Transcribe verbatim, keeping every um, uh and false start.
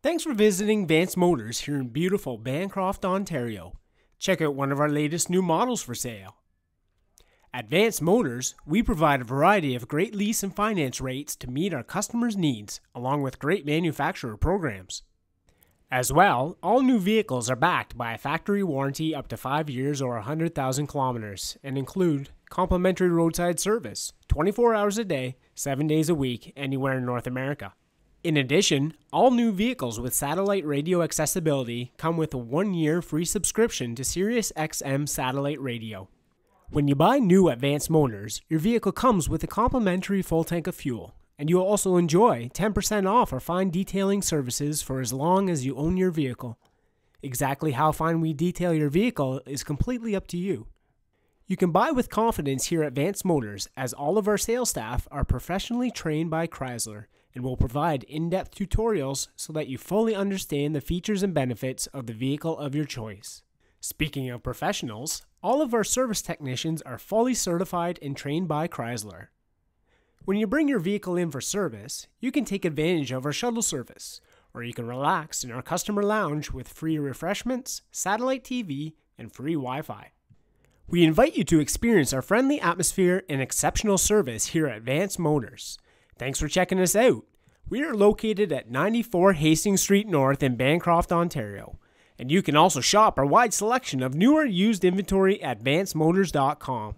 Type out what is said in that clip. Thanks for visiting Vance Motors here in beautiful Bancroft, Ontario. Check out one of our latest new models for sale. At Vance Motors, we provide a variety of great lease and finance rates to meet our customers' needs, along with great manufacturer programs. As well, all new vehicles are backed by a factory warranty up to five years or one hundred thousand kilometers, and include complimentary roadside service, twenty-four hours a day, seven days a week, anywhere in North America. In addition, all new vehicles with satellite radio accessibility come with a one-year free subscription to Sirius X M Satellite Radio. When you buy new at Vance Motors, your vehicle comes with a complimentary full tank of fuel, and you'll also enjoy ten percent off our fine detailing services for as long as you own your vehicle. Exactly how fine we detail your vehicle is completely up to you. You can buy with confidence here at Vance Motors, as all of our sales staff are professionally trained by Chrysler, and will provide in-depth tutorials so that you fully understand the features and benefits of the vehicle of your choice. Speaking of professionals, all of our service technicians are fully certified and trained by Chrysler. When you bring your vehicle in for service, you can take advantage of our shuttle service, or you can relax in our customer lounge with free refreshments, satellite T V, and free Wi-Fi. We invite you to experience our friendly atmosphere and exceptional service here at Vance Motors. Thanks for checking us out. We are located at ninety-four Hastings Street North in Bancroft, Ontario. And you can also shop our wide selection of newer used inventory at vance motors dot com.